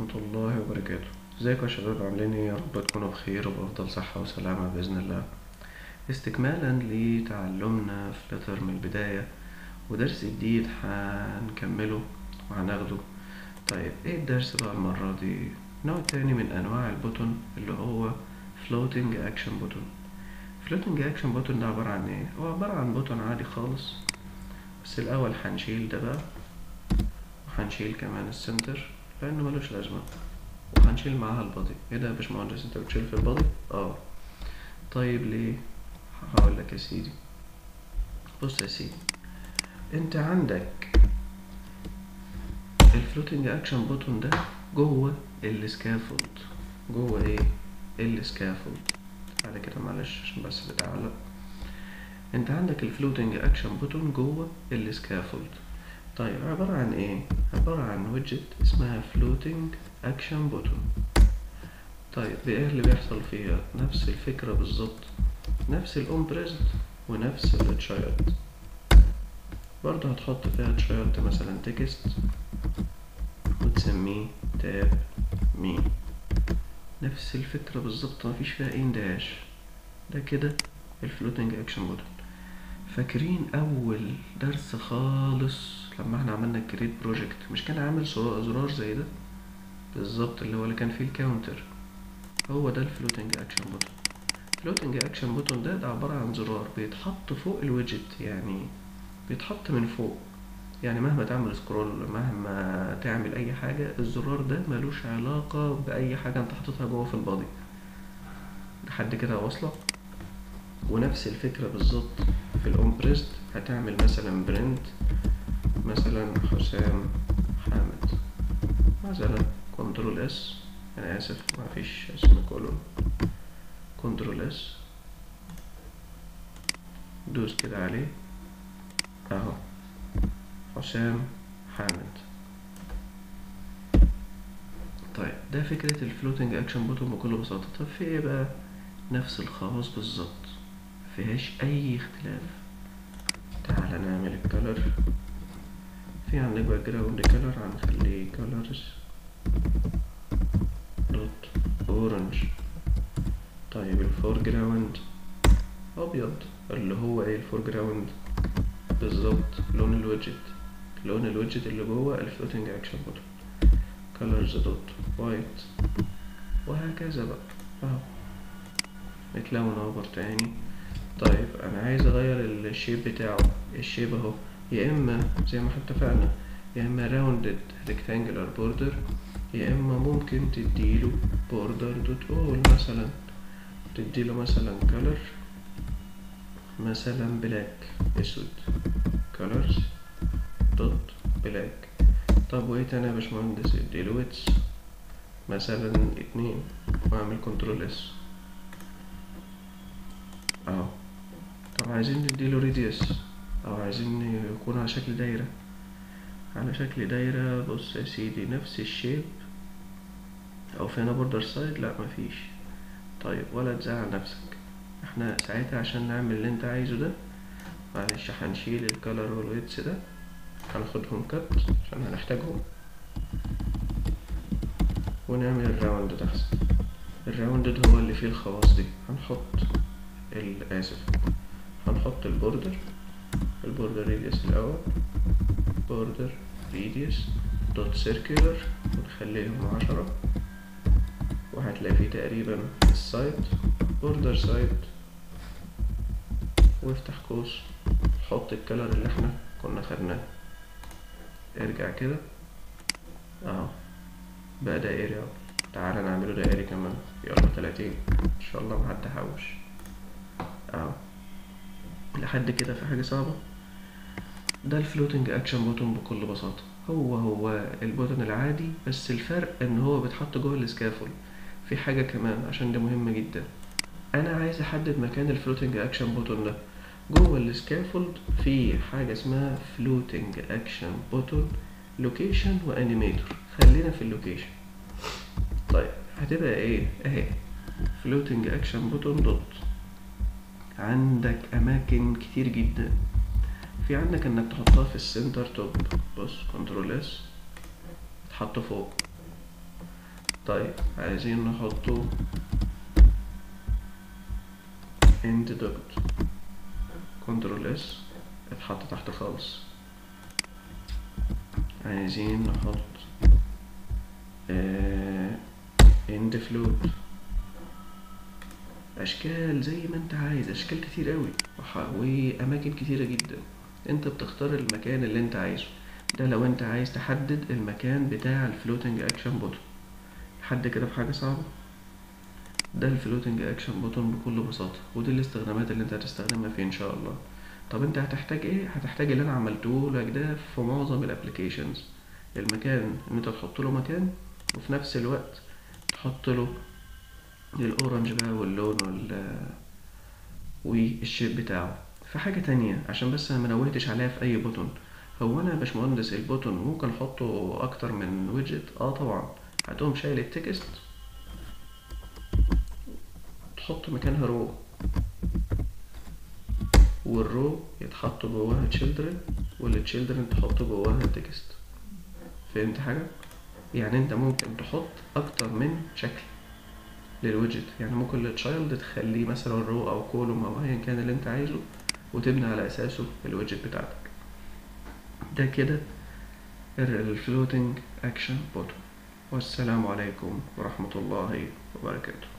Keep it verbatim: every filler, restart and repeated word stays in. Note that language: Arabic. ورحمة الله وبركاته. ازيكم يا شباب، عاملين ايه؟ يا رب تكونوا بخير وبأفضل صحة وسلامة بإذن الله. استكمالا لتعلمنا فلتر من البداية ودرس جديد هنكمله وهناخده. طيب ايه الدرس بقى المرة دي؟ نوع تاني من انواع البوتون اللي هو Floating Action Button. Floating Action Button ده عبارة عن ايه؟ هو عبارة عن بوتون عادي خالص، بس الأول هنشيل ده بقى، وهنشيل كمان السنتر لأنه ملوش لازمة، وهنشيل معاها البادي. ايه ده يا باشمهندس، انت بتشيل في البادي؟ اه طيب ليه؟ هقولك يا سيدي. بص يا سيدي، انت عندك الفلوتنج اكشن بوتون ده جوه السكافولد. جوه ايه؟ السكافولد. على كده معلش عشان بس بتعلق. انت عندك الفلوتنج اكشن بوتون جوه السكافولد. طيب عبارة عن ايه؟ عبارة عن ويدجت اسمها فلوتنج اكشن بوتون. طيب ايه اللي بيحصل فيها؟ نفس الفكرة بالظبط، نفس الامبريزد ونفس التشايلد. برضه هتحط فيها تشايلد مثلا تكست وتسميه تاب مي، نفس الفكرة بالظبط، مفيش فيها اي اندهاش. ده كده الفلوتنج اكشن بوتون. فاكرين اول درس خالص لما احنا عملنا كريت بروجكت مش كان عامل زرار زي ده بالظبط، اللي هو اللي كان فيه الكاونتر؟ هو ده الفلوتنج اكشن بوتون. الفلوتنج اكشن بوتون ده, ده عبارة عن زرار بيتحط فوق الويدجت، يعني بيتحط من فوق، يعني مهما تعمل سكرول مهما تعمل اي حاجة الزرار ده ملوش علاقة باي حاجة انت حاططها جوه في البادي. لحد كده واصلة؟ ونفس الفكرة بالظبط في الامبريست. هتعمل مثلا برنت مثلا حسام حامد، مثلا كنترول اس، انا اسف مفيش اسم كولون، كنترول اس، دوس كده عليه اهو حسام حامد. طيب ده فكرة الفلوتنج اكشن بوتون بكل بساطة. طب في ايه بقى؟ نفس الخواص بالظبط، مفيهاش اي اختلاف. تعالى نعمل الكلر. في عندك باك جراوند كلر، هنخليه كلرز دوت اورنج. طيب الفور جراوند ابيض، اللي هو ايه الفور جراوند بالظبط؟ لون الويدجت، لون الويدجت اللي جوه الفلوتنج اكشن بوتون. كلرز دوت وايت، وهكذا بقى اهو بتلاقوا نوبر تاني. طيب انا عايز اغير الشيب بتاعه، الشيب اهو، يا اما زي ما اتفقنا يا اما راوندد ريكتانجلر بوردر، يا اما ممكن تديله بوردر دوت اول مثلا، تديله مثلا كلر مثلا بلاك اسود، كلرز دوت بلاك. طب وايه تاني يا باشمهندس؟ اديله ويتس مثلا اتنين، واعمل كنترول اس اهو. طب عايزين نديله ريديوس، او عايزين يكون على شكل دايرة. على شكل دايرة بص يا سيدي، نفس الشيب، او في هنا بوردر سايد؟ لا مفيش. طيب ولا تزعل نفسك، احنا ساعتها عشان نعمل اللي انت عايزه ده معلش هنشيل الكالر والويتس ده، هناخدهم كت عشان هنحتاجهم، ونعمل الراوند ده احسن. الراوند ده هو اللي فيه الخواص دي. هنحط الاسف هنحط البوردر، البوردر ريديوس الاول، بوردر ريديوس دوت سيركيولر، ونخليهم عشرة، وهتلاقي فيه تقريبا السايد بوردر سايد، وافتح قوس، حط الكلر اللي احنا كنا خدناه، ارجع كده اهو بقى دائري اهو. تعالى نعمله دائري كمان، يلا تلاتين ان شاء الله محد حوش اهو. لحد كده في حاجة صعبة؟ ده الفلوتنج اكشن بوتون بكل بساطة، هو هو البوتون العادي، بس الفرق ان هو بيتحط جوه السكافولد. في حاجة كمان عشان ده مهم جدا، انا عايز احدد مكان الفلوتنج اكشن بوتون ده جوه السكافولد. في حاجة اسمها فلوتنج اكشن بوتون لوكيشن وانيميتور. خلينا في اللوكيشن. طيب هتبقى ايه؟ اهي فلوتنج اكشن بوتون دوت، عندك اماكن كتير جدا. في عندك انك تحطها في السنتر توب، بص كنترول اس، تحطه فوق، طيب عايزين نحطه انت دوكت كنترول اس اتحط تحت خالص. عايزين نحط اه اند فلوت اشكال زي ما انت عايز، اشكال كتير قوي واماكن كتيره جدا، انت بتختار المكان اللي انت عايزه. ده لو انت عايز تحدد المكان بتاع الفلوتنج اكشن بوتون. حد كده بحاجه صعبه؟ ده الفلوتنج اكشن بوتون بكل بساطه، ودي الاستخدامات اللي انت هتستخدمها فيه ان شاء الله. طب انت هتحتاج ايه؟ هتحتاج اللي انا عملته لك ده في معظم الابلكيشنز، المكان ان انت تحط له مكان وفي نفس الوقت تحط له الاورنج بقى واللون وال والشيب بتاعه. في حاجه تانية عشان بس انا منوهتش عليها في اي بوتون، هو انا يا باشمهندس البوتون ممكن احطه اكتر من ويدجت؟ اه طبعا. هتقوم شايل التكست تحط مكانها رو، والرو يتحط جواها تشيلدرن، والتشيلدرن تحط جواها تكست. فهمت حاجه؟ يعني انت ممكن تحط اكتر من شكل للويدجت، يعني ممكن التشايلد تخليه مثلا رو او كولوم او ايا كان اللي انت عايزه وتبني على اساسه الويدجت بتاعتك. ده كده الفلوتنج اكشن بوتون. والسلام عليكم ورحمة الله وبركاته.